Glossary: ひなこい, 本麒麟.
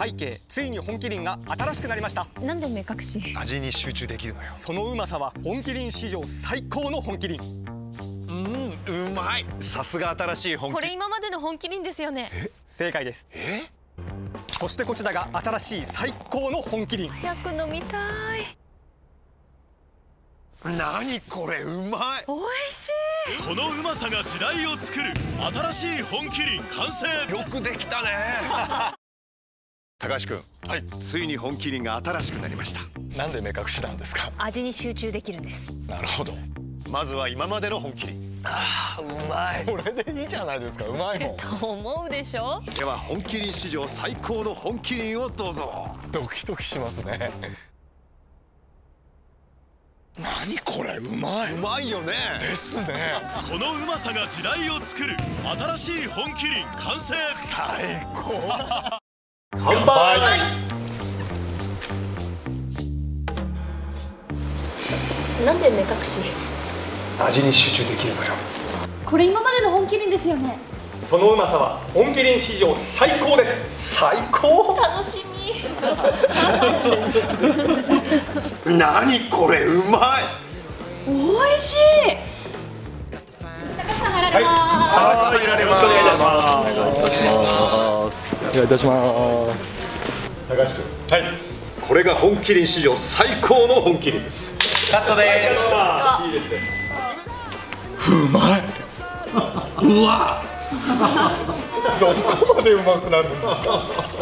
背景、ついに本麒麟が新しくなりました。なんで目隠し？味に集中できるのよ。そのうまさは本麒麟史上最高の本麒麟。うまい。さすが新しい本麒麟。これ今までの本麒麟ですよね。正解です。そしてこちらが新しい最高の本麒麟。早く飲みたい。何これ、うまい。おいしい。このうまさが時代を作る。新しい本麒麟完成。よくできたね。高橋君、ついに本麒麟が新しくなりました。なんで目隠しなんですか？味に集中できるんです。なるほど。まずは今までの本麒麟。うまい。これでいいじゃないですか。うまいもんと思うでしょ。では本麒麟史上最高の本麒麟をどうぞ。ドキドキしますね。何これ、うまい。うまいよね。ですね。このうまさが時代を作る。新しい本麒麟完成。最高。乾杯。なんで目隠し？味に集中できるのよ。これ今までの本麒麟ですよね。そのうまさは本麒麟史上最高です。最高。楽しみ。何これ、うまい。おいしい。高橋さん入られます。はい、入られます。よろしくお願いします。いたします。高橋君、これが本麒麟史上最高の本麒麟です。カットでーす。うまい。うわ、どこまでうまくなるんですか。